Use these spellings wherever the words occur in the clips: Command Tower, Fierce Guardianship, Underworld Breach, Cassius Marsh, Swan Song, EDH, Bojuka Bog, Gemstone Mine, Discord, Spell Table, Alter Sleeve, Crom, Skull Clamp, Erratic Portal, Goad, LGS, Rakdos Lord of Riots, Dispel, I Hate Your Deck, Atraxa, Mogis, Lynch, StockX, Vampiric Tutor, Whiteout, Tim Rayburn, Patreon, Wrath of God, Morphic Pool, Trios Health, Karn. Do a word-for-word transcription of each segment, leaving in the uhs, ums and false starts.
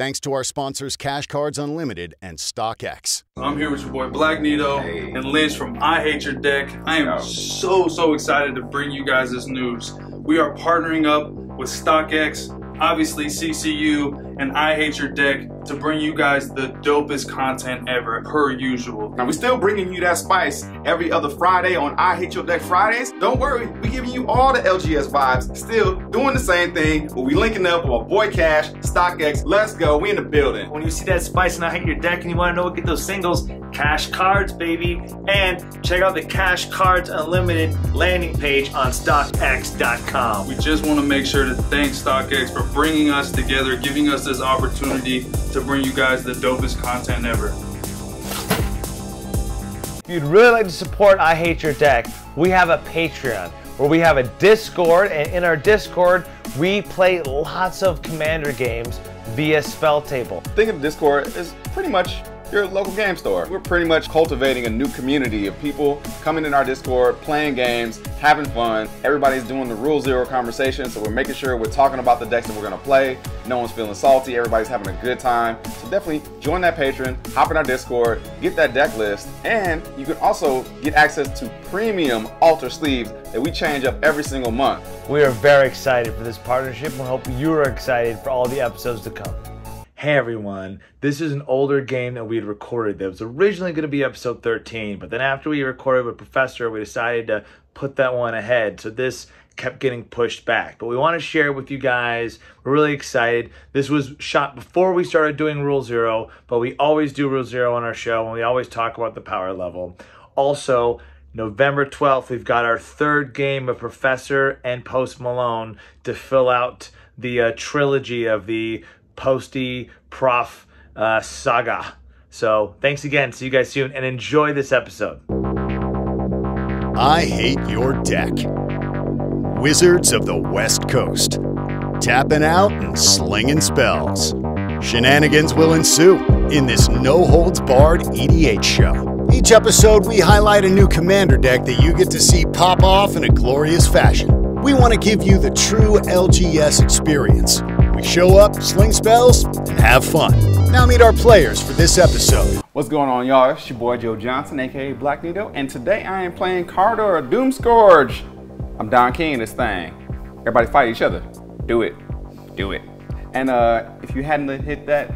Thanks to our sponsors Cash Cards Unlimited and StockX. I'm here with your boy Black Nito and Lynch from I Hate Your Deck. I am so, so excited to bring you guys this news. We are partnering up with StockX, obviously C C U, and I Hate Your Deck to bring you guys the dopest content ever, per usual. Now, we're still bringing you that spice every other Friday on I Hate Your Deck Fridays. Don't worry, we're giving you all the L G S vibes, still doing the same thing, but we linking up with our boy Cash, StockX. Let's go, we in the building. When you see that spice and I Hate Your Deck and you want to know what get those singles, Cash Cards, baby. And check out the Cash Cards Unlimited landing page on StockX dot com. We just want to make sure to thank StockX for bringing us together, giving us this opportunity to bring you guys the dopest content ever. If you'd really like to support I Hate Your Deck, we have a Patreon where we have a Discord, and in our Discord, we play lots of Commander games via Spell Table. Think of Discord as pretty much your local game store. We're pretty much cultivating a new community of people coming in our Discord, playing games, having fun. Everybody's doing the Rule Zero conversation, so we're making sure we're talking about the decks that we're gonna play. No one's feeling salty, everybody's having a good time. So definitely join that Patreon, hop in our Discord, get that deck list, and you can also get access to premium Alter Sleeves that we change up every single month. We are very excited for this partnership, and we hope you're excited for all the episodes to come. Hey everyone, this is an older game that we had recorded that was originally going to be episode thirteen, but then after we recorded with Professor, we decided to put that one ahead, so this kept getting pushed back. But we want to share with you guys, we're really excited. This was shot before we started doing Rule Zero, but we always do Rule Zero on our show, and we always talk about the power level. Also, November twelfth, we've got our third game of Professor and Post Malone to fill out the uh, trilogy of the Posty Prof uh, saga. So thanks again. See you guys soon and enjoy this episode. I Hate Your Deck. Wizards of the West Coast. Tapping out and slinging spells. Shenanigans will ensue in this no-holds-barred E D H show. Each episode, we highlight a new Commander deck that you get to see pop off in a glorious fashion. We want to give you the true L G S experience. Show up, sling spells, and have fun. Now meet our players for this episode. What's going on, y'all? It's your boy Joe Johnson, aka Black Nito, and today I am playing Kardur Doomscorge. I'm Don King in this thing. Everybody fight each other. Do it. Do it. And uh, if you hadn't hit that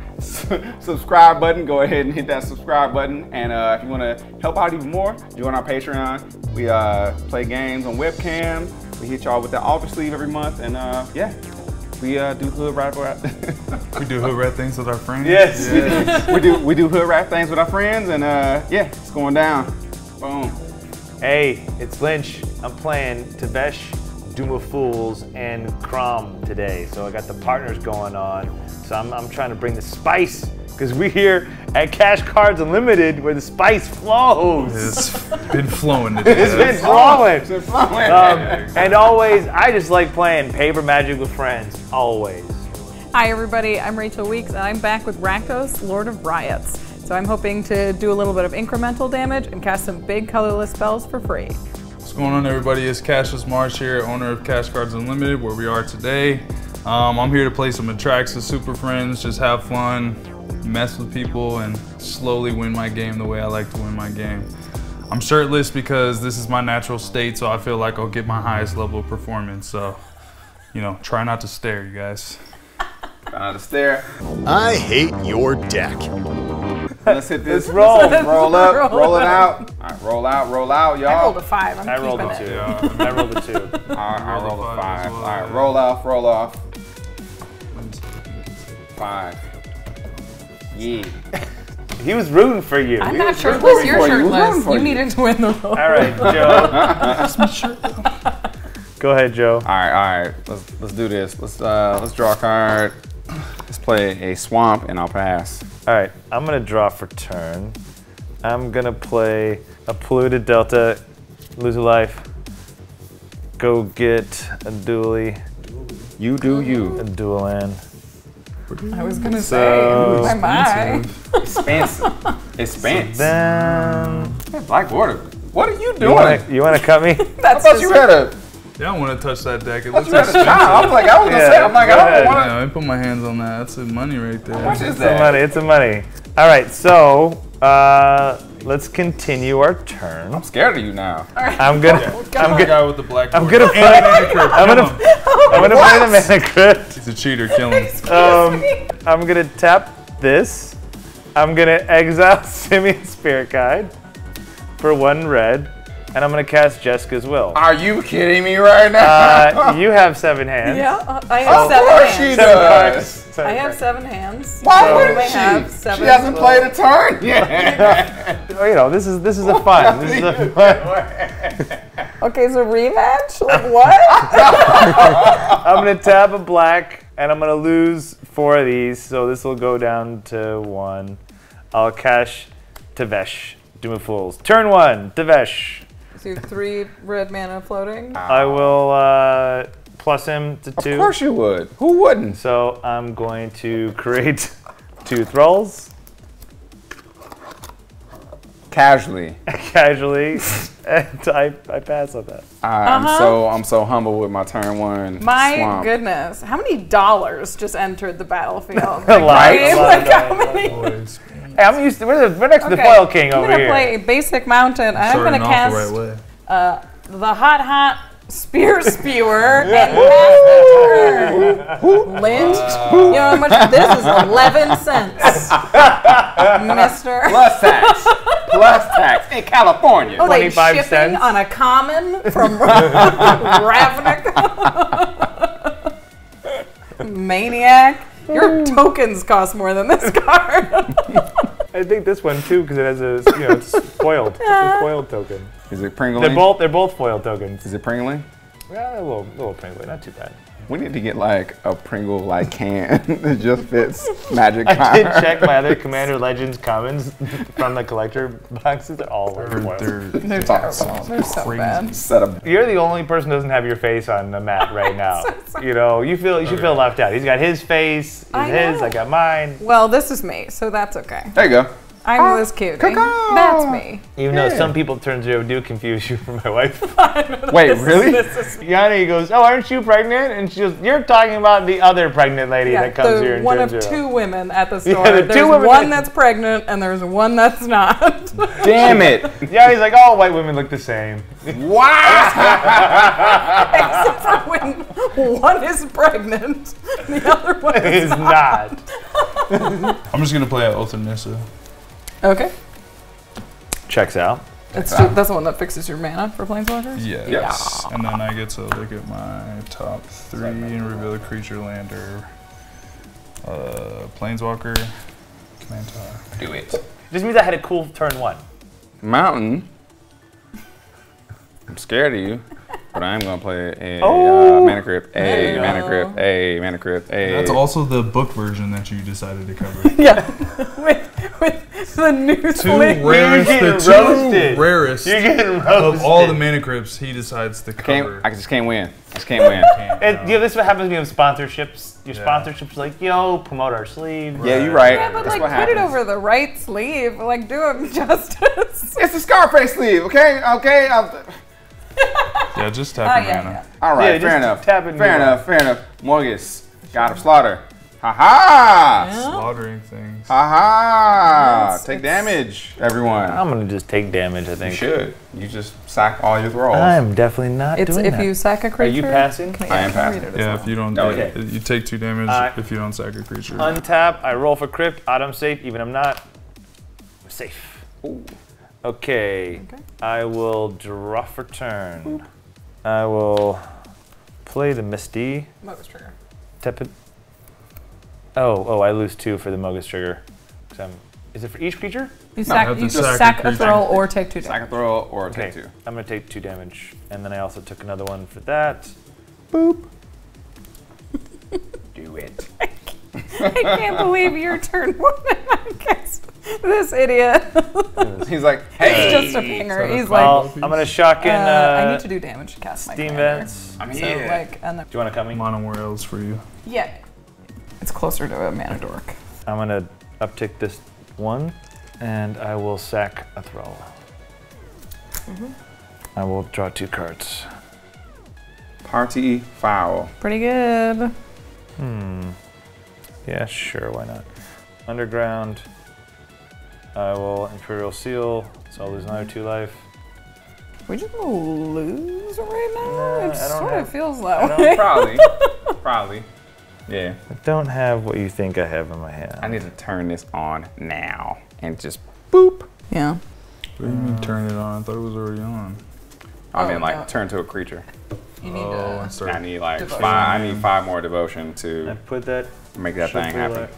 subscribe button, go ahead and hit that subscribe button. And uh, if you want to help out even more, join our Patreon. We uh, play games on webcam. We hit y'all with the Alter Sleeve every month, and uh, yeah. We uh, do hood rap, rap. We do hood rap things with our friends. Yes, yes. we do. We do hood rap things with our friends, and uh, yeah, it's going down. Boom. Hey, it's Lynch. I'm playing Tevesh Doom of Fools and Crom today, so I got the partners going on. So I'm, I'm trying to bring the spice because we here at Cash Cards Unlimited where the spice flows. It's been flowing today. It's been flowing. It's been flowing. Um, and always, I just like playing paper magic with friends, always. Hi everybody, I'm Rachel Weeks and I'm back with Rakdos, Lord of Riots. So I'm hoping to do a little bit of incremental damage and cast some big colorless spells for free. What's going on everybody, it's Cassius Marsh here, owner of Cash Cards Unlimited, where we are today. Um, I'm here to play some Atraxa Super Friends, just have fun, mess with people, and slowly win my game the way I like to win my game. I'm shirtless because this is my natural state, so I feel like I'll get my highest level of performance. So, you know, try not to stare, you guys. Try not to stare. I Hate Your Deck. Let's hit this. Let's roll. Let's roll up. Roll, roll it out. All right, roll out. Roll out, y'all. I rolled a five. I'm I rolled a two. Yeah. I rolled a two. All right, I rolled a five. All right, roll off. Roll off. Five. Yeah. He was rooting for you. I'm he not shirtless. You're shirtless. You, you, you needed to win the roll. All right, Joe. Go ahead, Joe. All right, all right. Let's let's do this. Let's uh let's draw a card. Let's play a swamp, and I'll pass. All right, I'm gonna draw for turn. I'm gonna play a polluted delta, lose a life. Go get a dually. You do you. A dual land. I was gonna so say, my my. Expansive. Expansive. So then, yeah, Black Water. What are you doing? You wanna, you wanna cut me? That's I thought you had a Yeah, I don't want to touch that deck. It looks expensive. I'm like, I was yeah, gonna say, I'm like, go I don't want to. Yeah, I put my hands on that. That's the money right there. How much is that? Money. It's a money. All right, so uh, let's continue our turn. I'm scared of you now. All right. I'm gonna. Yeah. I'm the guy with the black. I'm gonna play Mana Crypt. I'm gonna. I'm gonna play the Mana Crypt. He's a cheater. Kill him. Um, I'm gonna tap this. I'm gonna exile Simian Spirit Guide for one red. And I'm going to cast Jessica's Will. Are you kidding me right now? Uh, you have seven hands. Yeah, uh, I have oh, seven hands. Of course she does. Seven I have seven hands. Why so wouldn't she? Have seven she hasn't played a turn yet. You know, this is this is a fun. This is a fun. Okay, so rematch? Like what? I'm going to tap a black, and I'm going to lose four of these, so this will go down to one. I'll cash Tevesh, Doom of Fools. Turn one, Tevesh. Do three red mana floating. I will uh, plus him to two. Of course you would. Who wouldn't? So I'm going to create two thralls. Casually. Casually. And I, I pass on that. I'm uh-huh. so I'm so humble with my turn one. My swamp. Goodness. How many dollars just entered the battlefield? Like, a lot. Right? A lot like how many? Hey, I'm used to, we're, the, we're next okay. to the foil king I'm over gonna here. I'm going to play Basic Mountain. I'm going to cast the, right uh, the Hot Hot Spear Spewer and cast the turn. Lynch, uh, you know how much? This is eleven cents, mister. Plus tax. Plus tax in California. Oh, twenty-five cents. On a common from Ravnica. Maniac. Your tokens cost more than this card. I think this one too, because it has a you know it's foiled, yeah. It's a foiled token. Is it Pringling? They're both they're both foiled tokens. Is it Pringling? Yeah, a little little Pringling, not too bad. We need to get like a Pringle like can that just fits Magic. I power. Did check my other Commander Legends commons from the collector boxes. They're all they're foiled. They're, they're terrible. They're so bad. Setup. You're the only person who doesn't have your face on the mat right now. So you know, you feel you should okay. feel left out. He's got his face. Is I his. Know. I got mine. Well, this is me, so that's okay. There you go. I'm oh, Liz Cutie. That's me. Even yeah. though some people turn zero do confuse you for my wife. Wait, this really? Is, this is Yanni goes, oh, aren't you pregnant? And she goes, you're talking about the other pregnant lady yeah, that comes the, here and turns zero. One of two women at the store. Yeah, the there's one that's pregnant and there's one that's not. Damn it. Yanni's like, all white women look the same. Wow! Except for when one is pregnant and the other one is, is not. not. I'm just going to play Alter Sleeve. Okay. Checks out. That's, Checks out. That's the one that fixes your mana for Planeswalkers? Yes. yes. And then I get to look at my top three and reveal a creature, lander, uh, Planeswalker, Command Tower. Do it. This means I had a cool turn one. Mountain. I'm scared of you, but I am going to play a oh. uh, Mana Crypt, a Mana Crypt, a Mana Crypt, a... That's also the book version that you decided to cover. Yeah. Wait. With the new two rarest, the roasted. two rarest You're getting roasted. Of all the Mana Crypts, he decides to cover. I, I just can't win. I just can't win. It, you know, this is what happens when you have sponsorships. Your yeah. sponsorship's like, yo, promote our sleeve. Right. Yeah, you're right. Yeah, but That's like, what put happens. It over the right sleeve. Like, do him justice. It's the Scarface sleeve, okay? Okay. I'll yeah, just tap oh, yeah, mana. Yeah. All right, yeah, fair enough. Fair enough, fair enough. Fair enough. Morgus, God of Slaughter. Ha-ha! Yeah. Slaughtering things. Ha-ha! Yes, take damage, everyone. I'm going to just take damage, I think. You should. You just sack all your thralls. I'm definitely not it's doing if that. If you sack a creature... Are you passing? I, I am passing. It yeah, well. If you don't... Oh, okay. You take two damage uh, if you don't sack a creature. Untap, I roll for crypt, I'm safe, even I'm not. I'm safe. Ooh. Okay. okay. I will draw for turn. Boop. I will play the Misty. Mogis trigger. Tap it. Oh, oh! I lose two for the Mogis trigger. I'm, is it for each creature? You sack, you sack, sack a throw or take two damage. Sack a throw or okay. take two. I'm going to take two damage. And then I also took another one for that. Boop. Do it. I can't, I can't believe your turn one. I guess this idiot. He's like, hey. It's just a finger. He's like, well, I'm going to shock in. Uh, uh, I need to do damage to cast my Steam Vents. I'm here. So, like, and do you want to come in? Mono Warels for you. Yeah. It's closer to a mana dork. I'm gonna uptick this one, and I will sack a thrall. Mm-hmm. I will draw two cards. Hearty Fowl. Pretty good. Hmm. Yeah, sure, why not? Underground. I will Imperial Seal, so I'll lose another two life. We just gonna lose right now? Nah, it sort have, of feels that I way. Probably. Probably. Yeah. I don't have what you think I have in my hand. I need to turn this on now and just boop. Yeah. What do you mean turn it on? I thought it was already on. I oh, mean, like, no. turn to a creature. You need oh, to I need, like, devotion. five, I need five more devotion to I put that make that thing happen.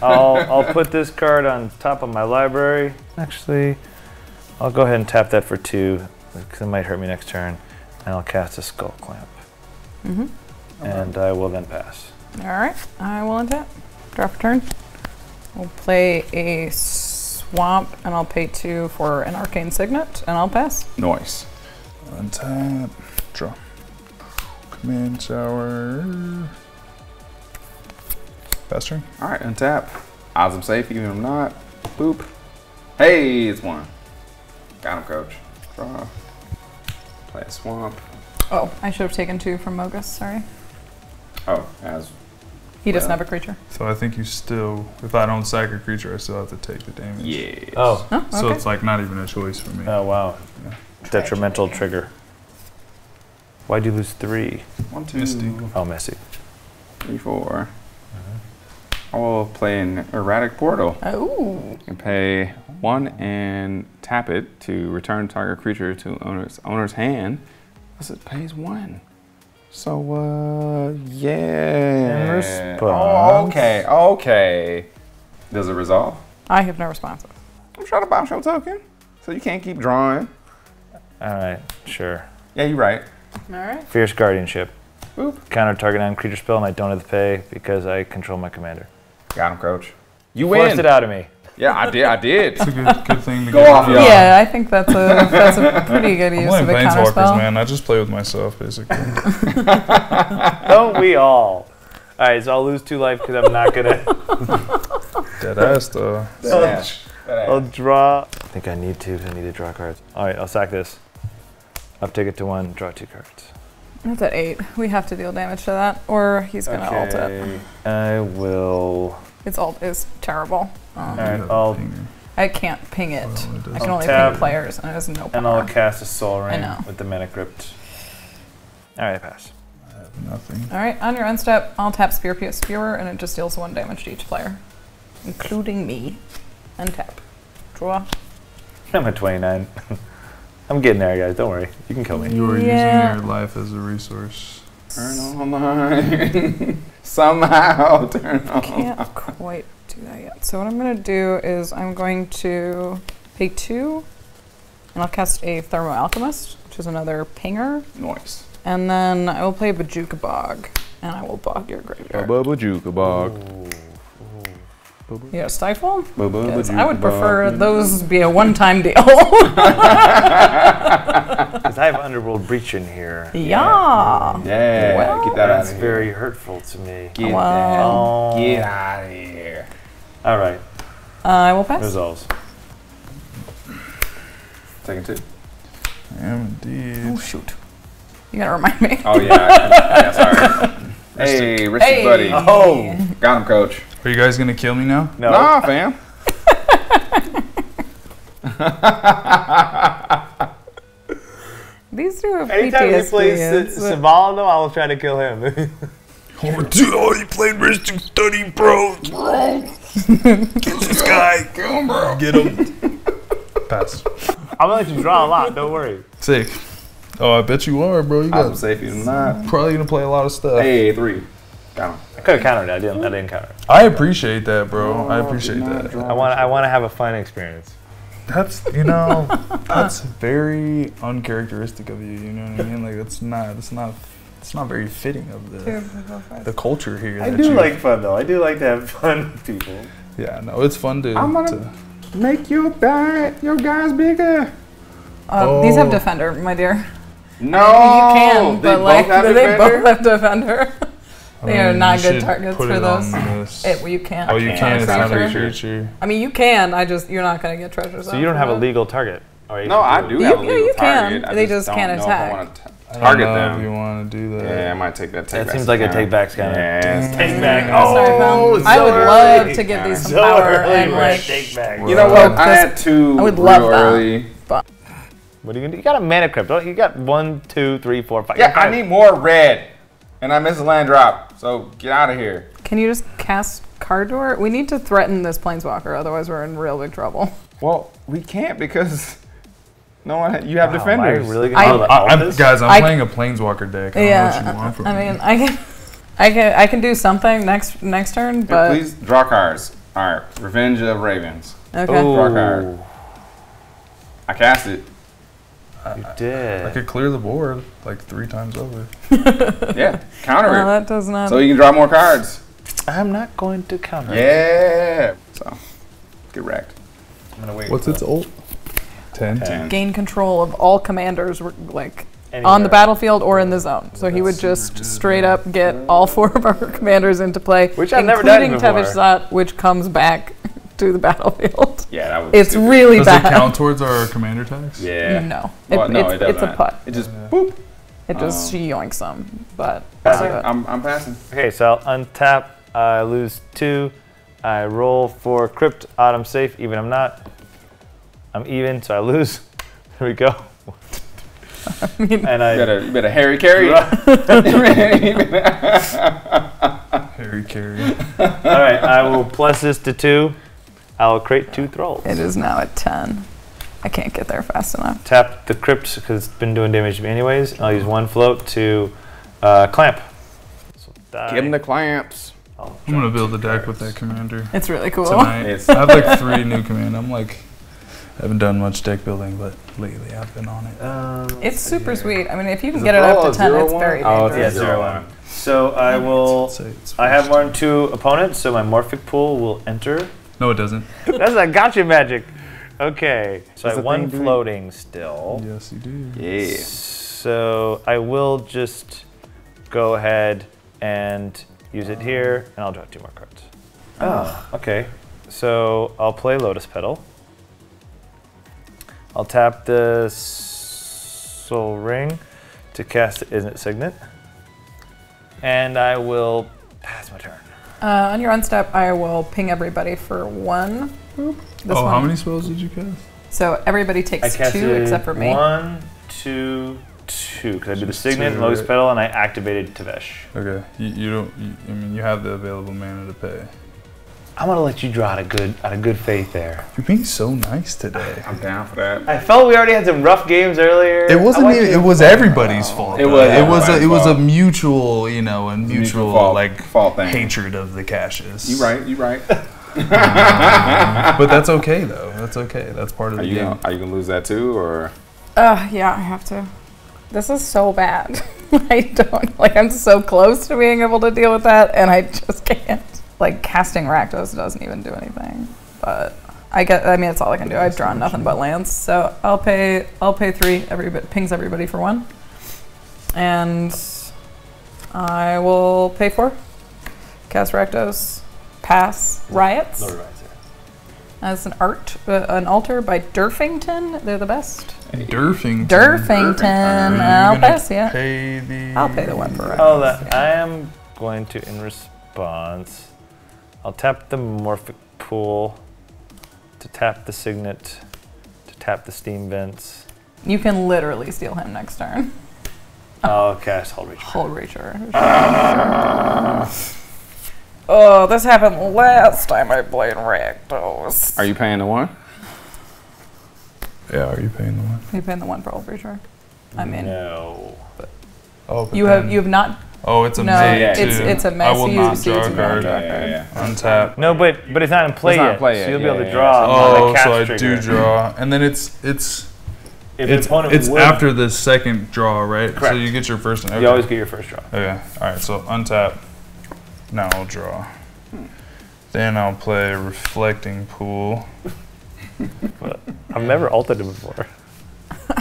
I'll, I'll put this card on top of my library. Actually, I'll go ahead and tap that for two, because it might hurt me next turn, and I'll cast a Skull Clamp. Mm-hmm. And I will then pass. All right, I will untap. Drop a turn. We'll play a Swamp, and I'll pay two for an Arcane Signet, and I'll pass. Nice. Untap, draw. Command Tower. Pass turn. All right, untap. Odds I'm safe, even if I'm not. Boop. Hey, it's one. Got him, coach. Draw. Play a Swamp. Oh, I should have taken two from Mogis, sorry. Oh, as He well. doesn't have a creature. So I think you still, if I don't sack a creature, I still have to take the damage. Yes. Oh. oh okay. So it's like not even a choice for me. Oh, wow. Yeah. Detrimental trigger. Why'd you lose three? One, two. Misty. Oh, messy. Three, four. Uh-huh. I will play an Erratic Portal. Oh. And pay one and tap it to return target creature to owner's, owner's hand. Plus it pays one. So, uh, yeah. Oh, okay, okay. Does it resolve? I have no responses. I'm trying to bounce your token, so you can't keep drawing. All right, sure. Yeah, you're right. All right. Fierce Guardianship. Oop. Counter target on creature spell, and I don't have to pay because I control my commander. Got him, coach. You win. Forced it out of me. Yeah, I did. I did. It's a good, good thing to go off. Yeah. yeah, I think that's a that's a pretty good use of a counter spell. Man, I just play with myself basically. Don't we all? All right, so I'll lose two life because I'm not gonna. Dead ass though. Dead ass. Dead ass. I'll draw. I think I need to. I need to draw cards. All right, I'll sack this. I'll take it to one. Draw two cards. That's at eight. We have to deal damage to that, or he's gonna okay. alt it. I will. Its alt is terrible. Um, and I'll, I can't ping it. Well, it I can I'll only ping players, and it has no power. And I'll cast a Soul Ring with the Mana Crypt. All right, pass. I have nothing. All right, on your unstep, I'll tap Spear Spewer, and it just deals one damage to each player, including me. Untap. Draw. I'm at twenty-nine. I'm getting there, guys. Don't worry. You can kill me. You are yeah. using your life as a resource. Turn online. Somehow turn online. Can't quite do that yet. So what I'm going to do is I'm going to pay two, and I'll cast a Thermo Alchemist, which is another pinger. Nice. And then I will play Bojuka Bog, and I will bog your graveyard. Bojuka Bog. Ooh. Ooh. You know, Stifle? Because I would prefer bog. Those be a one-time deal. Because I have Underworld Breach in here. Yeah. Yeah. yeah. Well, get that that's out of here. Very hurtful to me. Get well. that. Get out of here. All right. Uh, I will pass. Resolves. Taking two. I am indeed. Oh shoot! You gotta remind me. Oh yeah. yeah sorry. Hey, Risky hey. buddy. Oh, got him, coach. Are you guys gonna kill me now? No, nah, fam. These two are anytime P T S D. He plays Sivaldo, I will try to kill him. Oh, dude, oh, he played Risk to Study, bro. Kill this guy. Kill him, bro. Get him. Pass. I'm going to let you draw a lot. Don't worry. Sick. Oh, I bet you are, bro. You got I'm safe. He's not. Probably going to play a lot of stuff. Hey, three. Got him. I could have countered it. I didn't, I didn't counter it. I appreciate that, bro. Oh, I appreciate that. I want, I want to have a fun experience. That's, you know, that's very uncharacteristic of you, you know what I mean? Like, that's not, that's not, it's not very fitting of the, the culture here. I do like fun, though. I do like to have fun with people. Yeah, no, it's fun to... I'm gonna to make your bad, your guys bigger. Uh, oh. These have Defender, my dear. No! I mean, you can, but, like, they defender? both have Defender. They are not good targets for those. It, well, you can't. Oh, you can. It's not a creature. I mean, you can. I just you're not going to get treasures. So you don't have a legal target. No, I do have a legal target. Yeah, you can. They just can't attack. I Target them. If you want to do that. Yeah, I might take that. Take that seems like a take back scanner. Yes, take back. Oh, sorry, so I would early. love to give these some so power and like take back. You know what? I had two. I would love early. That. What are you gonna do? You got a Mana Crypt. You got one, two, three, four, five. Yeah, I need more red, and I miss a land drop. So get out of here. Can you just cast Kardur? We need to threaten this planeswalker, otherwise we're in real big trouble. Well, we can't because. No one. You have wow, defenders. Really I, I, I'm, guys, I'm I, playing a planeswalker deck. I yeah, don't know what you want from I mean, me. I can, I can, I can do something next next turn. But hey, please draw cards. All right, Revenge of Ravens. Okay. Ooh. Draw card. I cast it. You I, did. I, I could clear the board like three times over. Yeah, counter no, it. That does not. So you can draw more cards. I'm not going to counter. Yeah. It. So get wrecked. I'm gonna wait. What's its ult? ten. ten. Gain control of all commanders, like Anywhere. on the battlefield or in the zone. So That's he would just straight up get all four of our commanders into play, which I've never done before. Including Tevesh Szat, which comes back to the battlefield. Yeah, that would be It's stupid. really Does bad. Does it count towards our commander attacks? Yeah. No. It, well, no it's, it it's a putt. It just yeah. boop. It just um, yoinks them. But passing. I'm, I'm passing. Okay, so I'll untap. I lose two. I roll for Crypt. Odd, I'm safe. Even I'm not. I'm even, so I lose. There we go. I mean, and I you better, you better Harry Carry. Harry Carry. All right, I will plus this to two. I will create two thralls. It is now at ten. I can't get there fast enough. Tap the Crypt because it's been doing damage to me anyways. And I'll use one float to uh, clamp. So Give him the clamps. I'll I'm gonna build a deck cards. with that commander. It's really cool. It's I have like three new commander. I'm like. I haven't done much deck building, but lately I've been on it. Uh, it's super here. sweet. I mean, if you can Is get it, it up to ten, it's one? very dangerous. Oh, yeah, zero one. So I will. So I have one two opponents, so my Morphic Pool will enter. No, it doesn't. That's a gotcha magic. Okay, so That's I won floating still. Yes, you do. Yeah. So I will just go ahead and use it here, and I'll draw two more cards. Oh, oh okay. So I'll play Lotus Petal. I'll tap the Soul Ring to cast the Isn't Signet. And I will pass my turn. Uh, on your unstep, I will ping everybody for one. Oop, this oh, one. How many spells did you cast? So everybody takes two except for me. One, two, two. Because I do the Signet, two, Lotus right. Petal, and I activated Tevesh. Okay. You, you don't. You, I mean, you have the available mana to pay. I'm gonna let you draw out of good out of good faith there. You're being so nice today. I'm down for that. I felt we already had some rough games earlier. It wasn't. Even, it was everybody's oh. fault. It was. It was. A, it was a mutual, you know, a mutual, mutual fault, like fault hatred of the Cashes. You right. You right. um, but that's okay though. That's okay. That's part of are the game. Gonna, are you gonna lose that too, or? Uh, yeah, I have to. This is so bad. I don't like. I'm so close to being able to deal with that, and I just can't. Like, casting Rakdos doesn't even do anything, but I get, I mean, it's all I can do. I've drawn nothing but lands, so I'll pay, I'll pay three, everybody, pings everybody for one. And I will pay four, cast Rakdos, pass Riots. No Riots, yeah. That's an art, uh, an altar by Durfington. They're the best. Durfington. Durfington, I'll pass, yeah. Pay the I'll pay the one for Riots. Oh, that, yeah. I am going to, in response, I'll tap the Morphic Pool to tap the Signet, to tap the Steam Vents. You can literally steal him next turn. I'll cast Hullbreacher. Hullbreacher. Uh, oh, this happened last time I played Rakdos. Are you paying the one? Yeah, are you paying the one? Are you paying the one for Hullbreacher? I mean, no. But oh, but you have you have not. Oh, it's a no, mess. It's, it's a mess. I will not draw a card. Yeah, yeah, yeah. Untap. No, but but it's not in play it's yet. Not play so you'll yeah, be able yeah, to draw. Yeah, yeah. Oh, like so I trigger. do draw, and then it's it's if it's it's would. after the second draw, right? Correct. So you get your first. Okay. You always get your first draw. Okay. All right. So untap. Now I'll draw. Hmm. Then I'll play Reflecting Pool. I've never altered it before.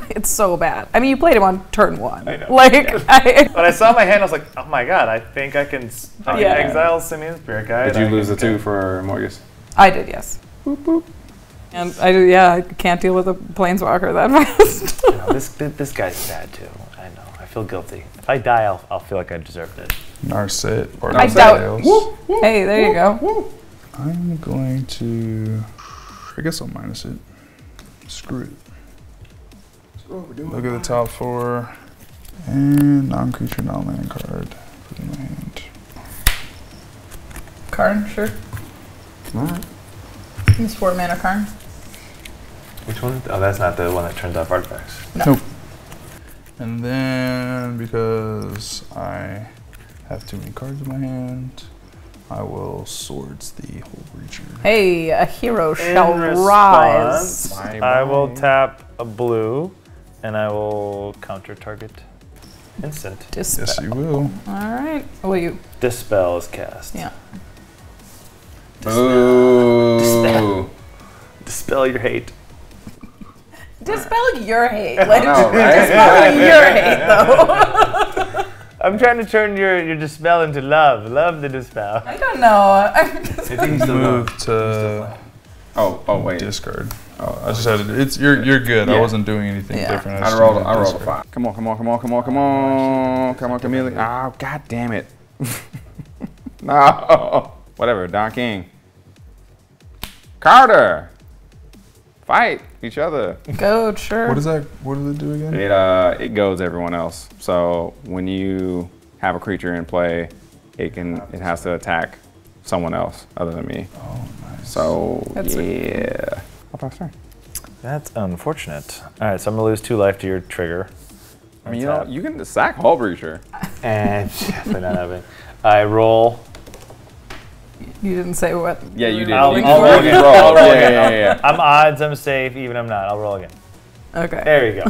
It's so bad. I mean, you played him on turn one. I know. Like, yeah. I when I saw my hand, I was like, oh my god, I think I can, I yeah. can exile Simian Spirit Guide. Did you I lose the two for Mogis? I did, yes. Boop, boop. And I do, yeah, I can't deal with a planeswalker that fast. No, this, this guy's bad too. I know. I feel guilty. If I die, I'll, I'll feel like I deserved it. Narset or I doubt. Whoop, whoop, hey, there whoop, you go. Whoop. I'm going to. I guess I'll minus it. Screw it. Screw what we're doing. Look at the top four and non-creature, non-land card. Put in my hand. Karn, sure. All right. It's four mana Karn. Which one? Oh, that's not the one that turns off artifacts. No. Nope. And then, because I have too many cards in my hand, I will swords the Hullbreacher. Hey, a hero in shall response, rise. Bye bye. I will tap a blue, and I will counter target instant. Dispel. Yes, you will. All right. Will you? Dispel is cast. Yeah. Dispel. Ooh. Dispel. Dispel your hate. Dispel your hate. Like, know, right? Dispel your hate, though. I'm trying to turn your, your dispel into love. Love the dispel. I don't know. I'm just I think move to. Oh, oh wait. Discard. Oh, I just had to. It's you're you're good. Yeah. I wasn't doing anything yeah. different. I, I rolled. I rolled a five. Come on, come on, come on, come on, come on, come on, Camille. Oh, god damn it. No. Whatever. Don King. Kardur. Fight each other. Goad, sure. What does that? What does it do again? It uh, it goads everyone else. So when you have a creature in play, it can it has to attack someone else other than me. Oh, nice. So that's yeah. It. That's unfortunate. All right, so I'm gonna lose two life to your trigger. I mean, you know, you can sack Hullbreacher. And definitely not having. I roll. You didn't say what. Yeah, you did. I'll, I'll roll again. Roll. I'll roll again. Yeah, yeah, yeah. I'm odds, I'm safe, even I'm not. I'll roll again. Okay. There you go.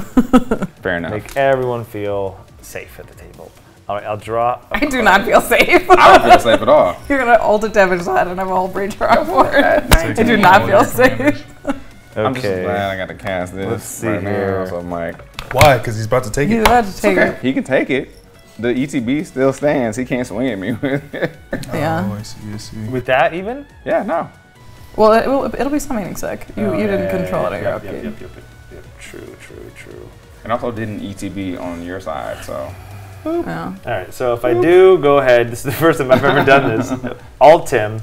Fair enough. Make everyone feel safe at the table. All right, I'll draw. I card. do not feel safe. I don't feel safe at all. You're going to alter Tevesh Szat and have a Hullbreacher on board. I do not feel safe. Okay. I'm just glad I got to cast this. Let's see right here. So I'm like, why? Because he's about to take he's it. He's about to take okay. it. He can take it. The E T B still stands. He can't swing at me with it. Yeah. Oh, I see, I see. With that even? Yeah, no. Well, it will, it'll be summoning sick. You, oh, you yeah, didn't yeah, control yeah, it yeah, at your upkeep. Yep, yep, yep, yep, yep. True, true, true. And also didn't E T B on your side, so. Boop. Yeah. All right, so if Boop. I do, go ahead. This is the first time I've ever done this. Alt him.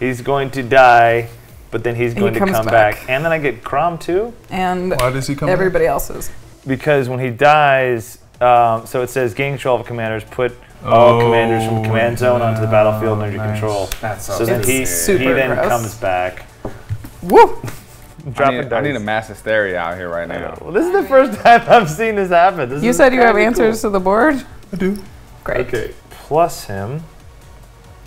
He's going to die, but then he's going he to come back. back. And then I get Crom too. And why does he come everybody back? else's. Because when he dies, Um, so it says gain control of commanders, put oh, all commanders from command zone yeah. onto the battlefield under nice. control. That's so then he, he then gross. comes back. Woo! Dropping I need, dice. I need a mass hysteria out here right now. Well, this is the first time I've seen this happen. This you said you have answers cool. to the board? I do. Great. Okay. Plus him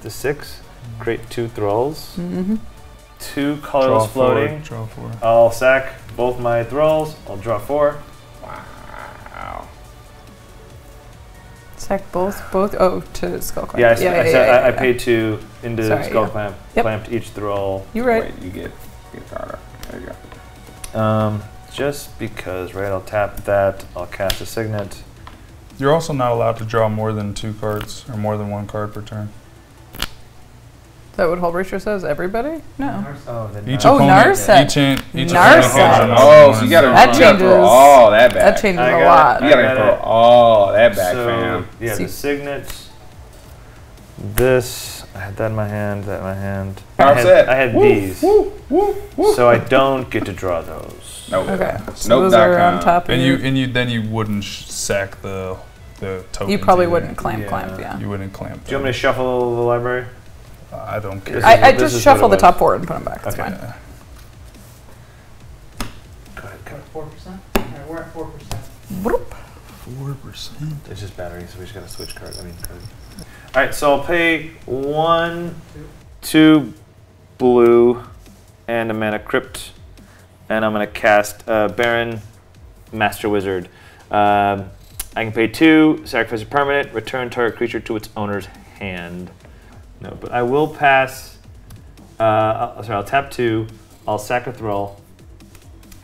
to six. Create two thralls. Mm-hmm. Two colorless floating. Draw four. I'll sack both my thralls. I'll draw four. Sack both, both, oh, to Skull Clamp. Yeah, I, yeah, I, yeah, yeah, I, I yeah. paid two into Sorry, Skull yeah. Clamp, yep. clamped each thrall. You're right. Wait, you get, you get harder. There you go. Um, just because, right, I'll tap that, I'll cast a Signet. You're also not allowed to draw more than two cards, or more than one card per turn. Is that what Hullbreacher says? Everybody? No. Oh, each oh Narset. Each in, each Narset. Oh, so you got to throw all that back. That changes a lot. You got to throw all that back, so, fam. Yeah, so the signets. This. I had that in my hand, that in my hand. I had, I had woo, these. Woo, woo, woo. So I don't get to draw those. Nope. Okay. So nope. Those are on top and, you, and you, then you wouldn't sack the, the tokens. You probably either. wouldn't clamp, yeah. clamp, yeah. You wouldn't clamp. Do you want me to shuffle the library? I don't care. I, I just shuffle the top four and put them back. That's okay. fine. Yeah. Go ahead, cut. Four percent. We're at four percent. Four percent. It's just batteries, so we just gotta switch card. I mean, card. All right, so I'll pay one, two, blue, and a Mana Crypt, and I'm gonna cast uh, Baron, Master Wizard. Uh, I can pay two, sacrifice a permanent, return target creature to its owner's hand. No, but I will pass, uh, I'll, sorry, I'll tap two, I'll sack a thrall,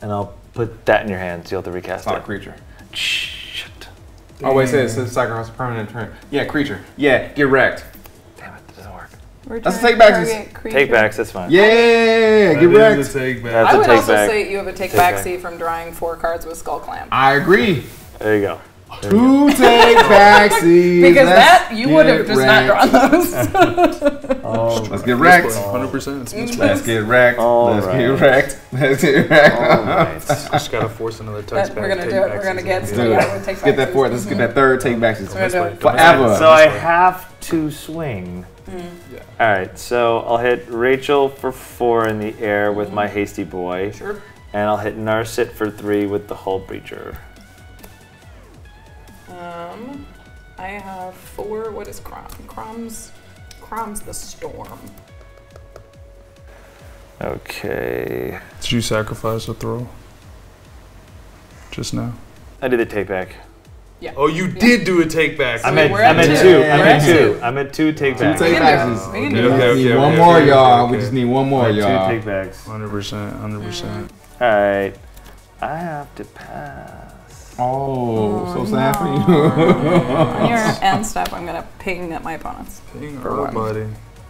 and I'll put that in your hand, so you'll have to recast it's not it. Not a creature. Shit. Oh, wait, it says sacrifice permanent turn. Yeah, creature. Yeah, get wrecked. Damn it, that doesn't work. That's the takebacks. Takebacks, that's fine. Yeah, that get wrecked. Take back. I would take also back. say you have a takebacksies take from drawing four cards with Skull Clamp. I agree. There you go. Who take backseat? Because Let's that you would have just wrecked. Not drawn those. um, Let's get wrecked. Hundred percent. Let's get wrecked. Let's right. get wrecked. Let's get wrecked. All right. Just gotta force another touch that, back. We're gonna do it. We're gonna get. Yeah. Yeah, we'll get that fourth. Let's mm -hmm. get that third take back. Forever. Forever. So I have to swing. Mm. Yeah. All right. So I'll hit Rachel for four in the air with mm -hmm. my hasty boy. Sure. And I'll hit Narset for three with the Hullbreacher. Um, I have four. What is Crom? Crom's, Crom's the storm. Okay. Did you sacrifice a throw? Just now. I did a take back. Yeah. Oh, you yeah. did do a take back. So I'm at, I'm at two. two. I'm at two. I'm at two take backs. Two take backs. We need okay, one okay, more, okay, y'all. Okay. We just need one more, y'all. Two take backs. Hundred percent. Hundred percent. All right. I have to pass. Oh, oh, so no. sad for you. Your end step, I'm gonna ping at my opponents. Ping everybody.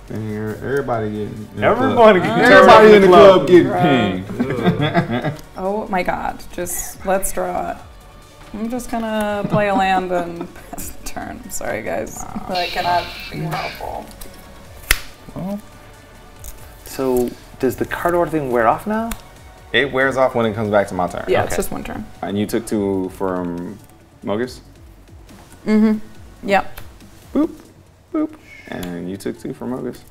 Ping everybody getting. In everybody, the club. Get everybody in the club, club getting pinged. Oh my God! Just let's draw it. I'm just gonna play a land and pass the turn. I'm sorry, guys, wow. but I cannot be helpful. Well, so does the Kardur thing wear off now? It wears off when it comes back to my turn. Yeah, okay. It's just one turn. And you took two from Mogis? Mm-hmm. Yep. Boop. Boop. And you took two from Mogis.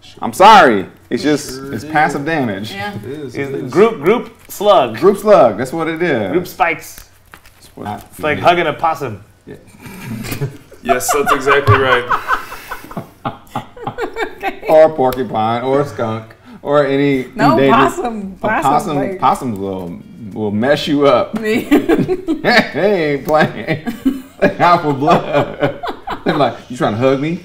Sure. I'm sorry. It's just sure it's is. passive damage. Yeah. It is. It is. Group group slug. Group slug. That's what it is. Group spikes. It's, what it's like hugging a possum. Yeah. Yes, that's exactly right. Okay. Or a porcupine or a skunk. Or any no possum, possum, like. Possums will will mess you up. They ain't playing. They out for blood. They're like, you trying to hug me?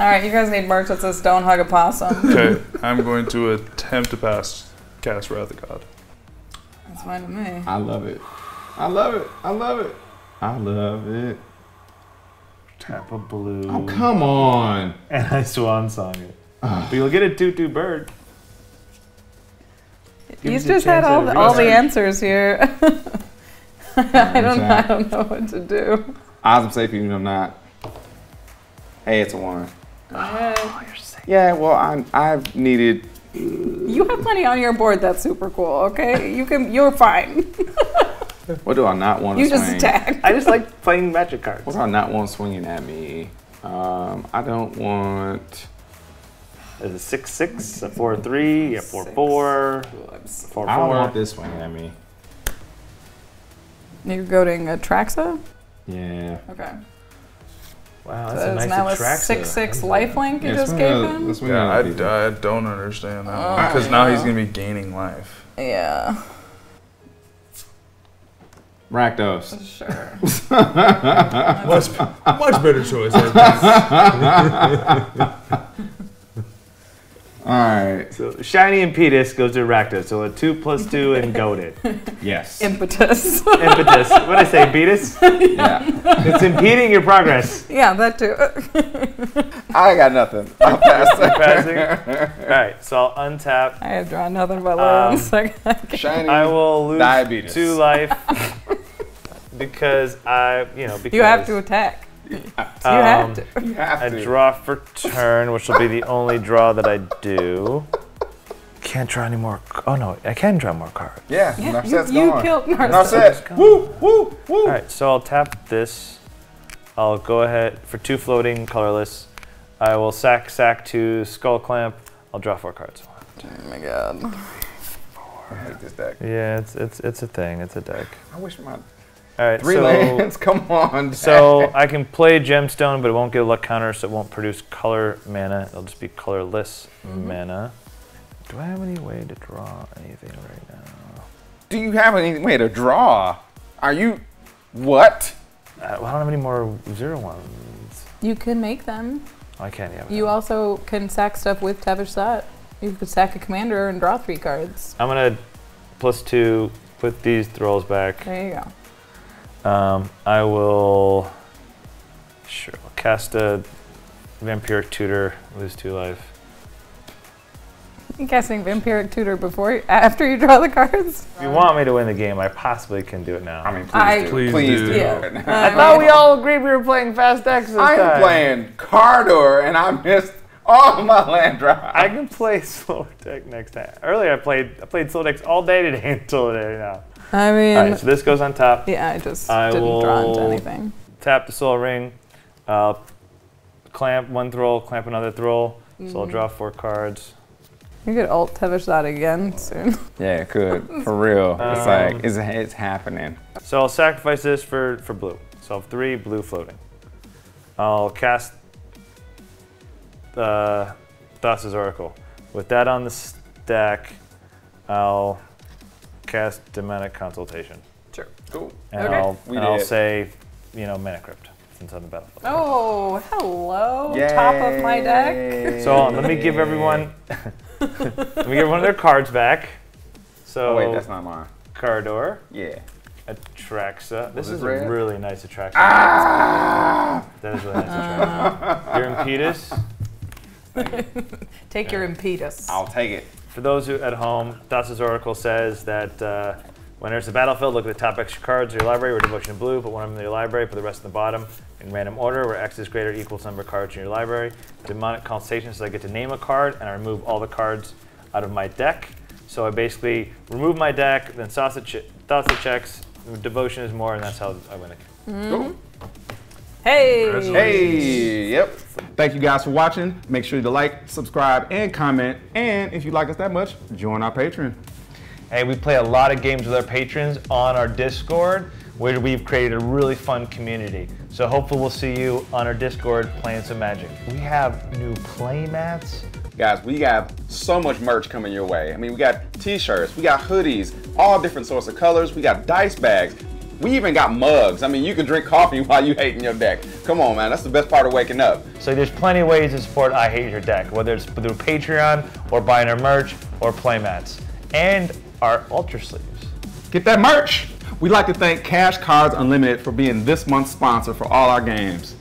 All right, you guys need merch that says "Don't hug a possum." Okay, I'm going to attempt to pass cast Wrath of God. That's fine with me. I love it. I love it. I love it. I love it. Tap a blue. Oh come on! And I swan song it. But you'll get a toot-toot bird. He's just had all the, all the answers here. I don't I don't know what to do. I'm safe even if I'm not. Hey, it's a one. Go ahead. Oh, you're safe. Yeah, well, I'm, I've needed... You have money on your board. That's super cool, okay? You can, you're fine. What do I not want to swing? You just attack. I just like playing magic cards. What do I not want swinging at me? Um, I don't want... There's a six six, a four three, a four six. four, four I four. want this one at me. You're goading Atraxa? Yeah. Okay. Wow, that's so a nice now Atraxa. A six six lifelink you yeah, just gave a, him? Yeah, I, I don't understand that oh, one. Because yeah. now he's going to be gaining life. Yeah. Rakdos. Sure. much, much better choice, I think. Alright. So Shiny Impetus goes to Rakdos. So a two plus two and goaded. Yes. Impetus. Impetus. What did I say? Beatus? Yeah. It's impeding your progress. Yeah, that too. I got nothing. I'm passing. passing. Alright, so I'll untap. I have drawn nothing but lands. Um, Shiny I will lose diabetes. two life because I, you know, because you have to attack. You have to. Um, you have to. I draw for turn, which will be the only draw that I do. Can't draw any more. Oh no, I can draw more cards. Yeah, yeah Narset's you, you gone. killed Narset. Narset. Woo, woo, woo. All right, so I'll tap this. I'll go ahead for two floating, colorless. I will sack, sack two, skull clamp. I'll draw four cards. Oh my God. Four. I hate this deck. Yeah, it's it's it's a thing. It's a deck. I wish my. All right, Three so, lands, come on. Dad. So I can play gemstone, but it won't get a luck counter, so it won't produce color mana. It'll just be colorless mm-hmm. mana. Do I have any way to draw anything right now? Do you have any way to draw? Are you, what? Uh, well, I don't have any more zero ones. You can make them. Oh, I can't, yeah. You them. also can sack stuff with Tevesh Szat. You could sack a commander and draw three cards. I'm gonna plus two, put these throws back. There you go. Um, I will sure I'll cast a Vampiric Tutor, lose two life. You're casting Vampiric Tutor before, after you draw the cards? If you want me to win the game, I possibly can do it now. I mean, please I, do. Please, please do. do. Yeah. I thought we all agreed we were playing Fast X this I'm time. playing Kardur, and I missed all my land drops. I can play slower deck next time. Earlier, I played I played slow decks all day today until today now. I mean... All right, so this goes on top. Yeah, I just I didn't draw into anything. Tap the Soul Ring. Uh, clamp one throw, clamp another throw. Mm-hmm. So I'll draw four cards. You could ult Tevesh Szat again soon. Yeah, it could. For real. Um, it's like, it's, it's happening. So I'll sacrifice this for, for blue. So I have three blue floating. I'll cast uh, Thassa's Oracle. With that on the stack, I'll cast Demonic Consultation. Sure. Cool. And okay. I'll, we and I'll say, you know, Mana Crypt. On the battlefield. Oh, hello! Yay. Top of my deck. So on, let me give everyone, let me give one of their cards back. So oh, wait, that's not mine. Kardur. Yeah. Atraxa. This is red? a really nice Atraxa. Ah! That is really nice Atraxa. Uh. Your Impetus. Take yeah. your Impetus. I'll take it. For those who at home, Thassa's Oracle says that. Uh, When there's a battlefield, look at the top extra cards of your library or Devotion in blue, put one of them in your library, put the rest in the bottom in random order, where X is greater or equals number of cards in your library. Demonic Consultation says I get to name a card, and I remove all the cards out of my deck. So I basically remove my deck, then sausage, sausage checks, Devotion is more, and that's how I win it. Mm-hmm. Hey! Hey! Yep. Thank you guys for watching. Make sure to like, subscribe, and comment. And if you like us that much, join our Patreon. Hey, we play a lot of games with our patrons on our Discord, where we've created a really fun community. So hopefully we'll see you on our Discord playing some Magic. We have new play mats. Guys, we got so much merch coming your way. I mean, we got t-shirts, we got hoodies, all different sorts of colors. We got dice bags. We even got mugs. I mean, you can drink coffee while you hating your deck. Come on, man, that's the best part of waking up. So there's plenty of ways to support I Hate Your Deck, whether it's through Patreon or buying our merch or play mats. And our Alter Sleeves. Get that merch! We'd like to thank Cash Cards Unlimited for being this month's sponsor for all our games.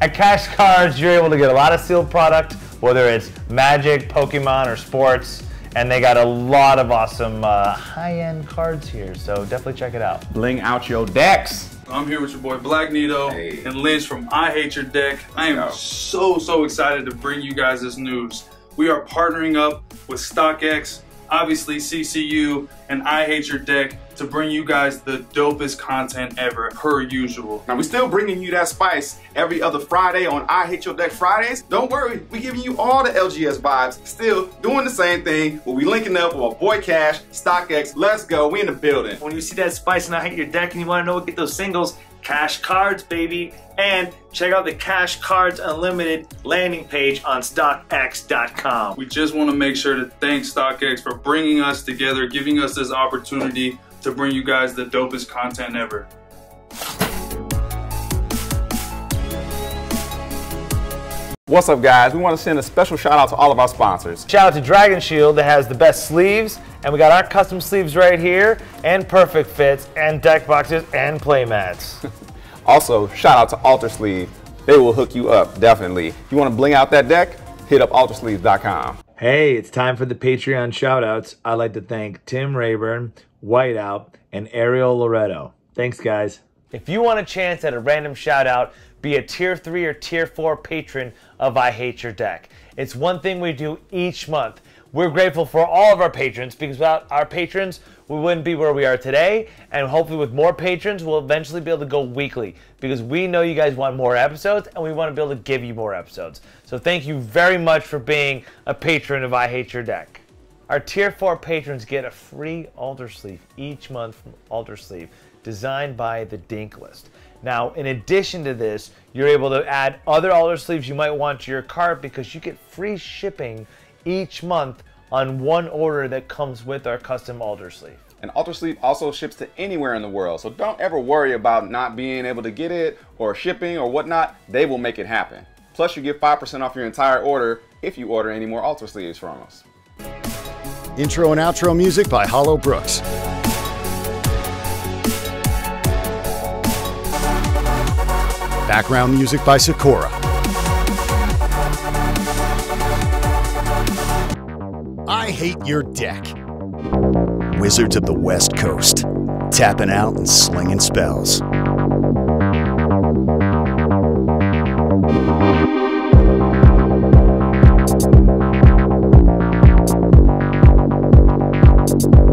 At Cash Cards, you're able to get a lot of sealed product, whether it's Magic, Pokemon, or sports, and they got a lot of awesome uh, high-end cards here, so definitely check it out. Bling out your decks! I'm here with your boy Black Nito hey. and Lynch from I Hate Your Deck. I am so, so excited to bring you guys this news. We are partnering up with StockX, obviously C C U, and I Hate Your Deck to bring you guys the dopest content ever, per usual. Now, we're still bringing you that spice every other Friday on I Hate Your Deck Fridays. Don't worry, we're giving you all the L G S vibes, still doing the same thing. We'll be linking up with our boy Cash, StockX. Let's go, we in the building. When you see that spice and I Hate Your Deck and you wanna know what, get those singles, Cash Cards, baby. And check out the Cash Cards Unlimited landing page on StockX dot com. We just want to make sure to thank StockX for bringing us together, giving us this opportunity to bring you guys the dopest content ever. What's up, guys? We want to send a special shout out to all of our sponsors. Shout out to Dragon Shield that has the best sleeves, and we got our custom sleeves right here, and perfect fits, and deck boxes, and play mats. Also, shout out to Alter Sleeve. They will hook you up, definitely. If you want to bling out that deck, hit up alter sleeve dot com. Hey, it's time for the Patreon shout outs. I'd like to thank Tim Rayburn, Whiteout, and Ariel Loretto. Thanks, guys. If you want a chance at a random shout out, be a tier three or tier four patron of I Hate Your Deck. It's one thing we do each month. We're grateful for all of our patrons, because without our patrons, we wouldn't be where we are today. And hopefully with more patrons, we'll eventually be able to go weekly, because we know you guys want more episodes and we want to be able to give you more episodes. So thank you very much for being a patron of I Hate Your Deck. Our tier four patrons get a free Alter Sleeve each month from Alter Sleeve, designed by the Dink List. Now, in addition to this, you're able to add other Alter Sleeves you might want to your cart, because you get free shipping each month on one order that comes with our custom Alter Sleeve. And Alter Sleeve also ships to anywhere in the world, so don't ever worry about not being able to get it or shipping or whatnot. They will make it happen. Plus, you get five percent off your entire order if you order any more Alter Sleeves from us. Intro and outro music by Hollow Brooks. Background music by Sakura. Hate Your Deck. Wizards of the West Coast, tapping out and slinging spells.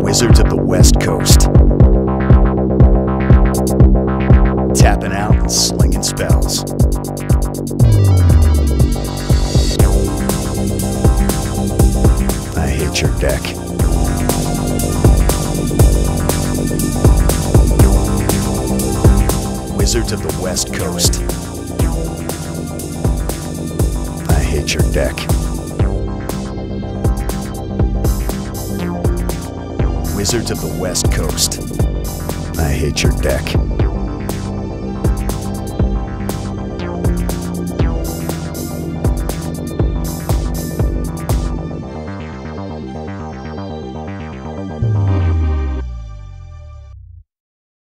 Wizards of the West Coast, tapping out and slinging spells. I hate your deck. Wizards of the West Coast. I hate your deck. Wizards of the West Coast. I hate your deck.